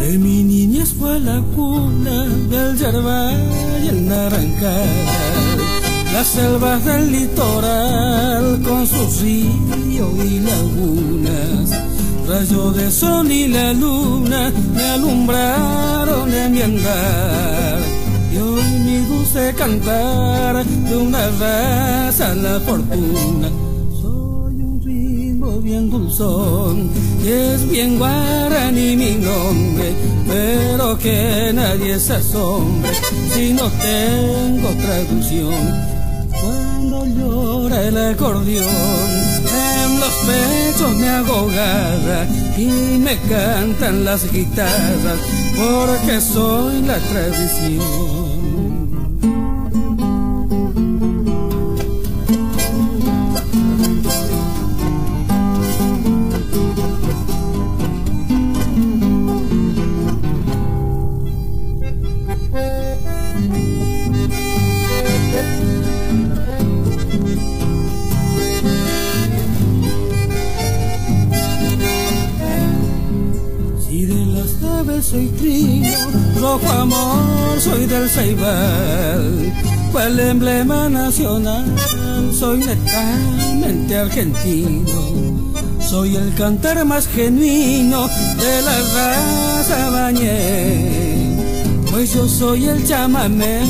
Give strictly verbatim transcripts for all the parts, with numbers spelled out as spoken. De mi niñez fue la cuna del yerbal y el naranjal, las selvas del litoral con sus ríos y lagunas. Rayos de sol y la luna me alumbraron en mi andar, y hoy mi dulce cantar de una raza la fortuna. Soy un ritmo bien dulzón y es bien guaraní mi nombre, pero que nadie se asombre si no tengo traducción. Cuando llora el acordeón en los pechos me hago garra y me cantan las guitarras, porque soy la tradición. Soy trino, rojo amor, soy del Ceibal, cual emblema nacional, soy netamente argentino, soy el cantar más genuino de la raza bañé, pues yo soy el chamamé,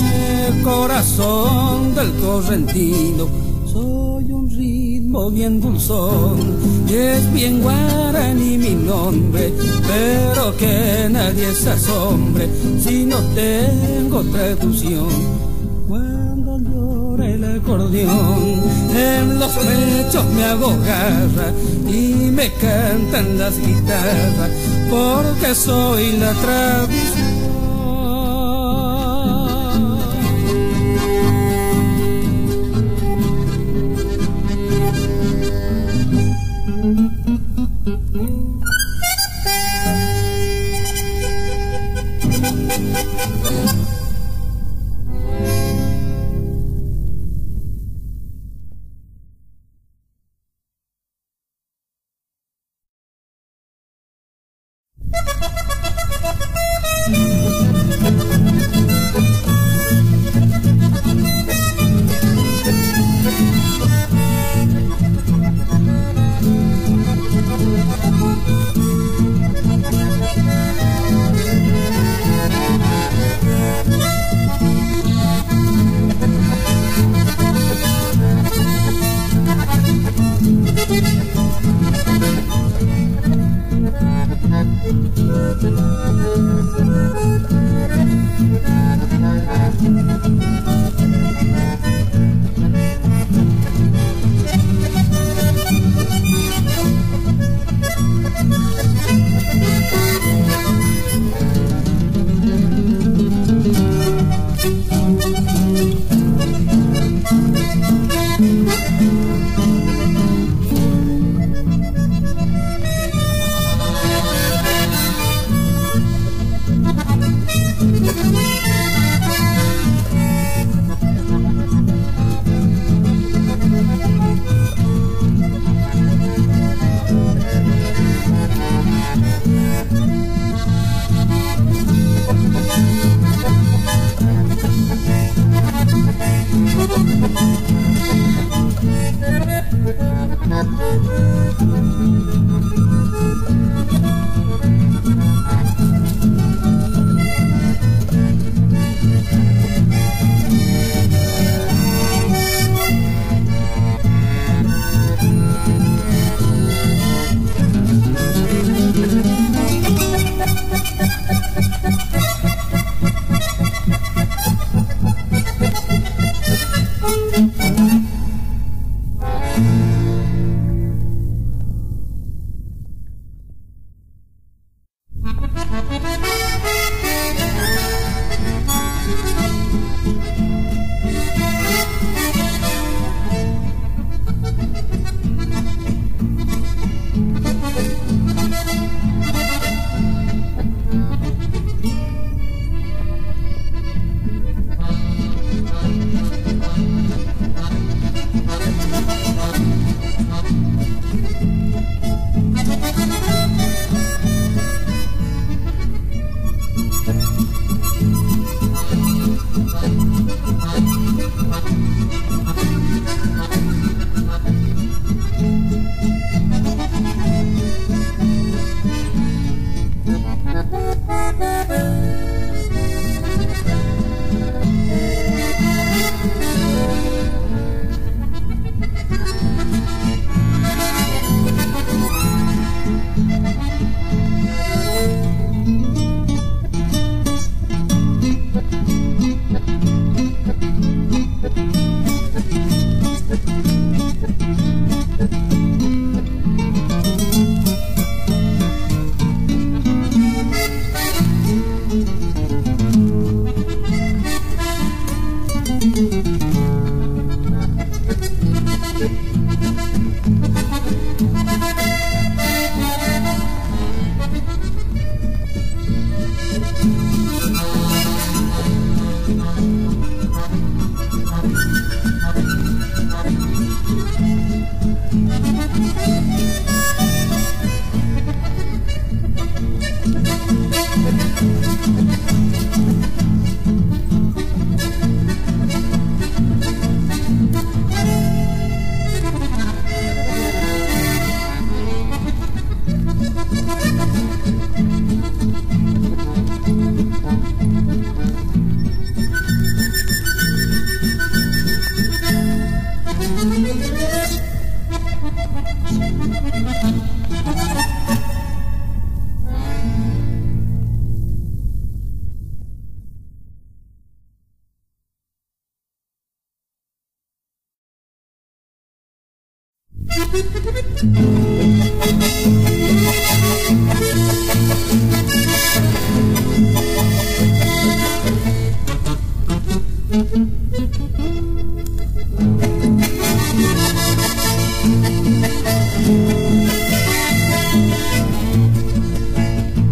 corazón del correntino, soy un ritmo bien dulzón. Y es bien guaraní mi nombre, pero que nadie se asombre si no tengo traducción. Cuando llora el acordeón, en los pechos me hago garra y me cantan las guitarras, porque soy la traducción.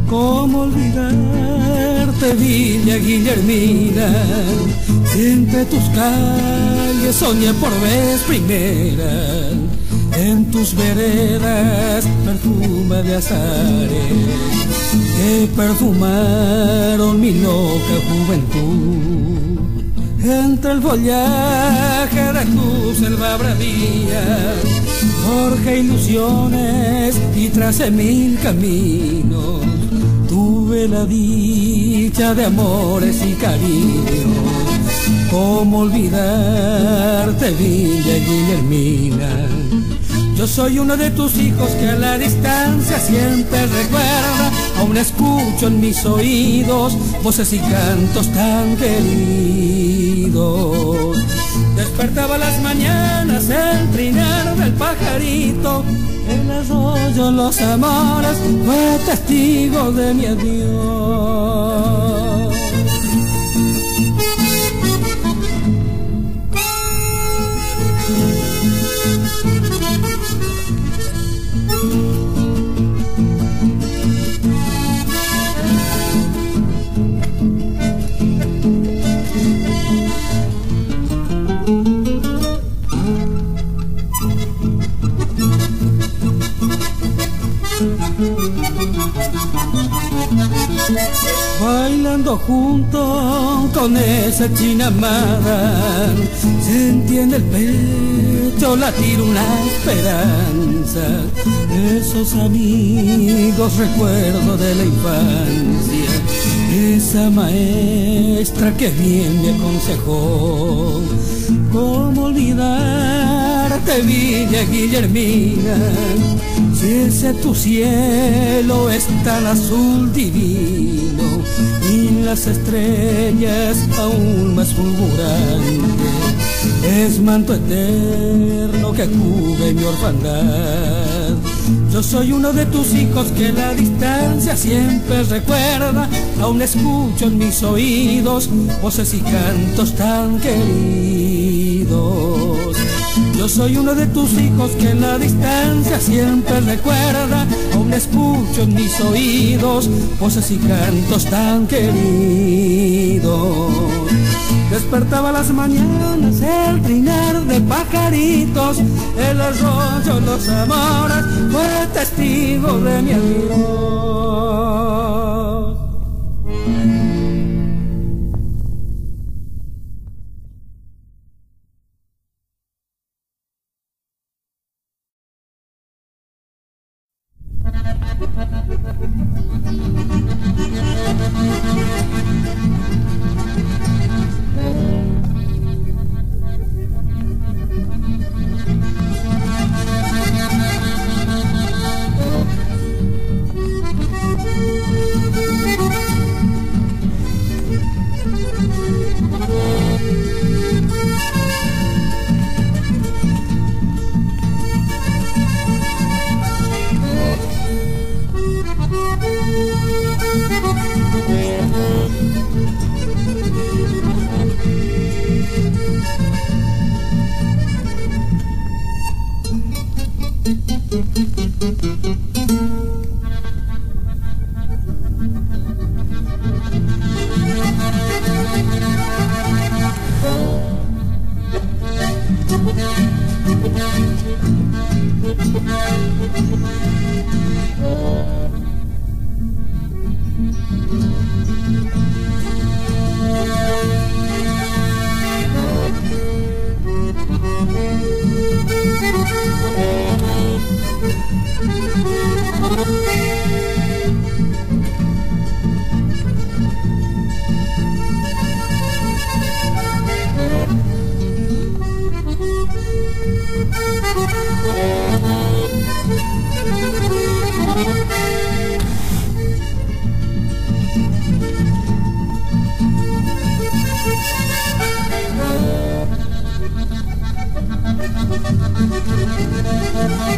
Cómo olvidarte, Villa Guillermina, entre tus calles soñé por vez primera, en tus veredas perfume de azares que perfumaron mi loca juventud. Entre el follaje de tu selva bravía forjé ilusiones y tracé mil caminos. Tuve la dicha de amores y cariños. Cómo olvidarte, Villa Guillermina. Yo soy uno de tus hijos que a la distancia siempre recuerda. Aún escucho en mis oídos voces y cantos tan queridos. Despertaba las mañanas el trinar del pajarito. El arroyo, los amores, fue testigo de mi adiós. Bailando junto con esa china amada, sentí en el pecho latir una esperanza. Esos amigos, recuerdo de la infancia, esa maestra que bien me aconsejó. Cómo olvidarte, Villa Guillermina, si ese tu cielo es tan azul divino y las estrellas aún más fulgurantes, es manto eterno que cubre mi orfandad. Yo soy uno de tus hijos que la distancia siempre recuerda. Aún escucho en mis oídos voces y cantos tan queridos. Yo soy uno de tus hijos que en la distancia siempre recuerda. Aún escucho en mis oídos voces y cantos tan queridos. Despertaba las mañanas el trinar de pajaritos. El arroyo, los amores, fue testigo de mi adiós. Thank you.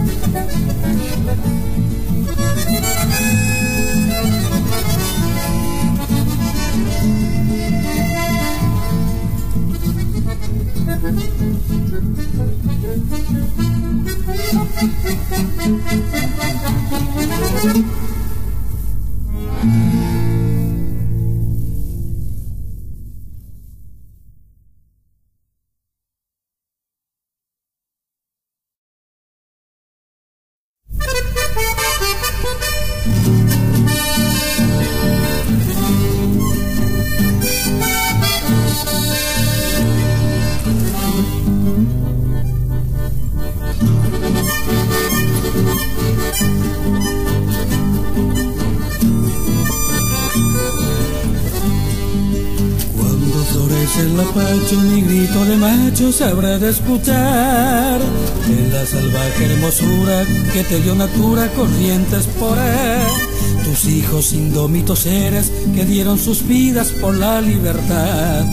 Mi grito de macho se habrá de escuchar de la salvaje hermosura que te dio natura, corrientes por él. Tus hijos indómitos seres que dieron sus vidas por la libertad,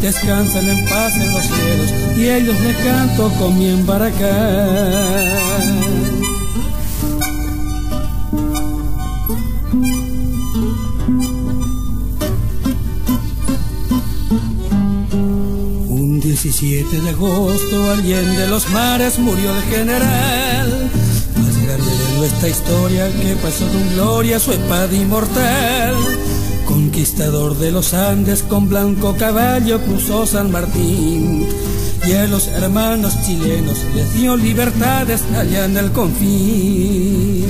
descansan en paz en los cielos y ellos le canto con mi embaracá. diecisiete de agosto, alguien de los mares murió el general más grande de nuestra historia, que pasó con gloria su espada inmortal. Conquistador de los Andes, con blanco caballo cruzó San Martín, y a los hermanos chilenos les dio libertades allá en el confín.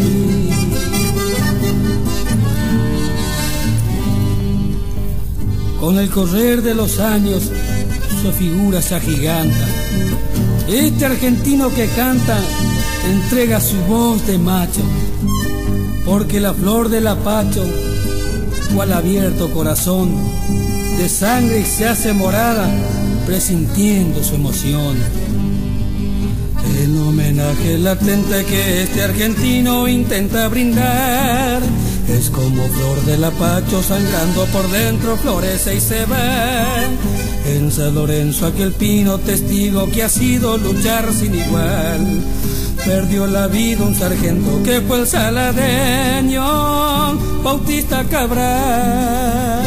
Con el correr de los años su figura se agiganta, este argentino que canta entrega su voz de macho, porque la flor del apacho, cual abierto corazón de sangre y se hace morada presintiendo su emoción. El homenaje latente que este argentino intenta brindar es como flor del apacho, sangrando por dentro florece y se va. En San Lorenzo aquel pino testigo que ha sido luchar sin igual, perdió la vida un sargento que fue el saladeño Bautista Cabral.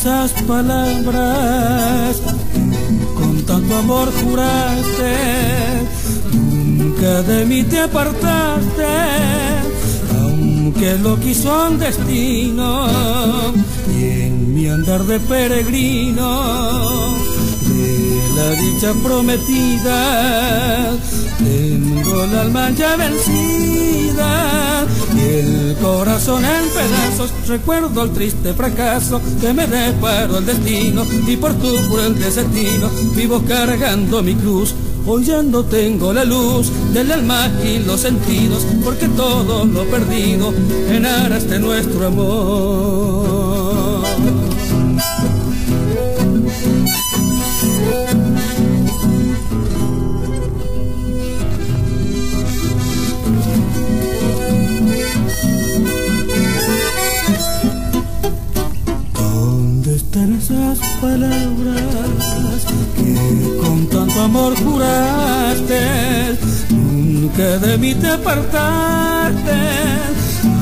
Esas palabras con tanto amor juraste, nunca de mí te apartaste, aunque lo quiso un destino y en mi andar de peregrino de la dicha prometida tengo el alma ya vencida y el corazón en pedazos. Recuerdo el triste fracaso que me deparó el destino y por tu cruel desatino vivo cargando mi cruz. Hoy ya no tengo la luz del alma y los sentidos porque todo lo perdido en aras de nuestro amor. Esas palabras que con tanto amor juraste, nunca de mí te apartaste,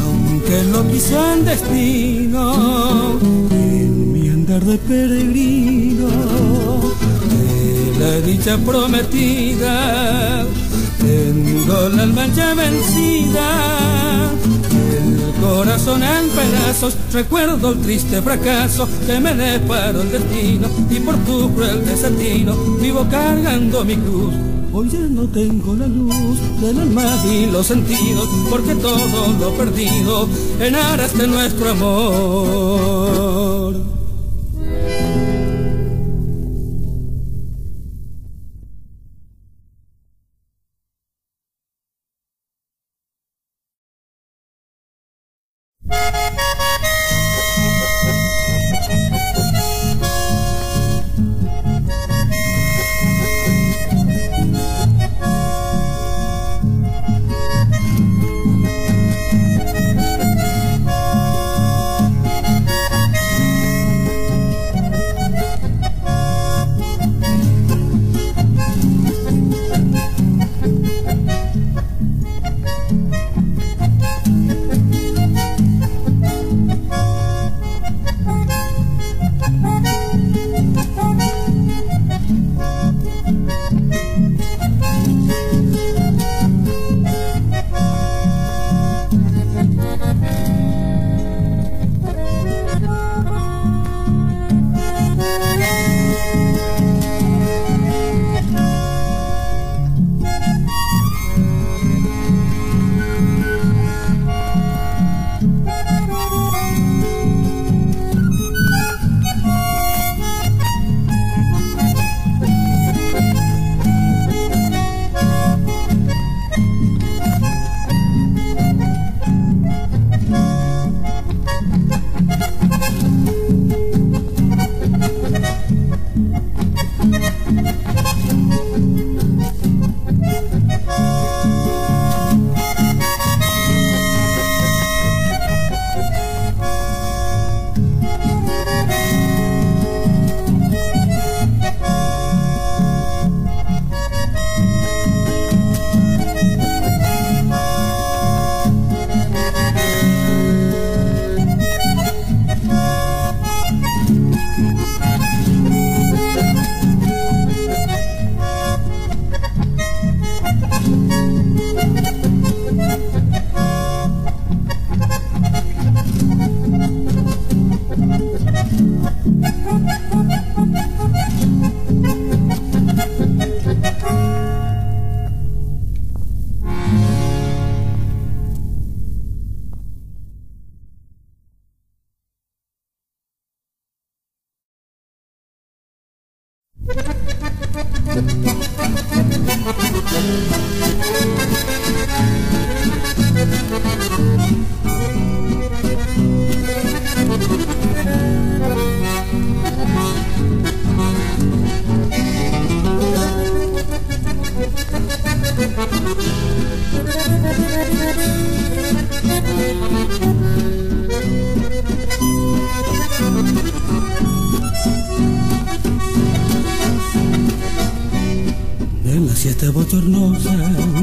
aunque lo quiso el destino, en mi andar de peregrino, de la dicha prometida, tengo la alma ya vencida, el corazón en pedazos. Recuerdo el triste fracaso que me deparó el destino y por tu cruel desatino vivo cargando mi cruz. Hoy ya no tengo la luz del alma y los sentidos, porque todo lo perdido en aras de nuestro amor.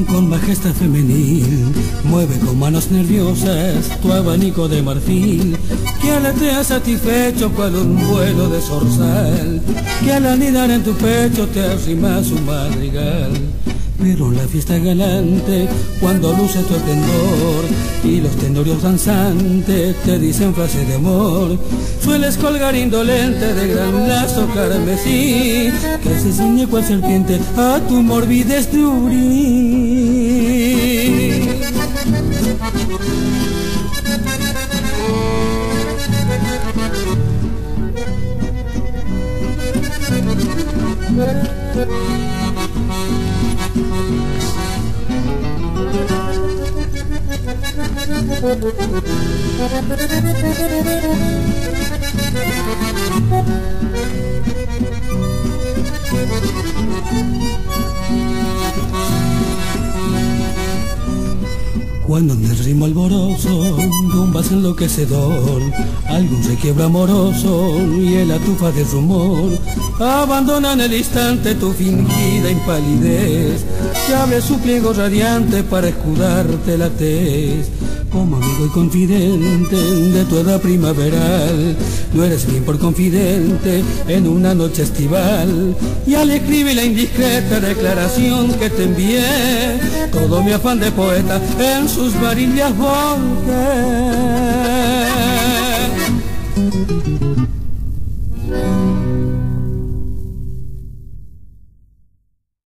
Con majestad femenil mueve con manos nerviosas tu abanico de marfil, que aletea satisfecho cual un vuelo de zorzal, que al anidar en tu pecho te arrima su madrigal. Pero en la fiesta galante, cuando luce tu esplendor y los tendorios danzantes te dicen frases de amor, sueles colgar indolente de gran lazo carmesí, que se ciñe cual serpiente a tu morbidez de ubrí. Cuando en el ritmo alboroso de un vaso enloquecedor algún requiebro amoroso y el atufa de rumor abandonan el instante tu fingida impalidez, que abre su pliego radiante para escudarte la tez. Como amigo y confidente de tu edad primaveral, no eres bien por confidente en una noche estival. Y al escribir la indiscreta declaración que te envié, todo mi afán de poeta en sus varillas volqué.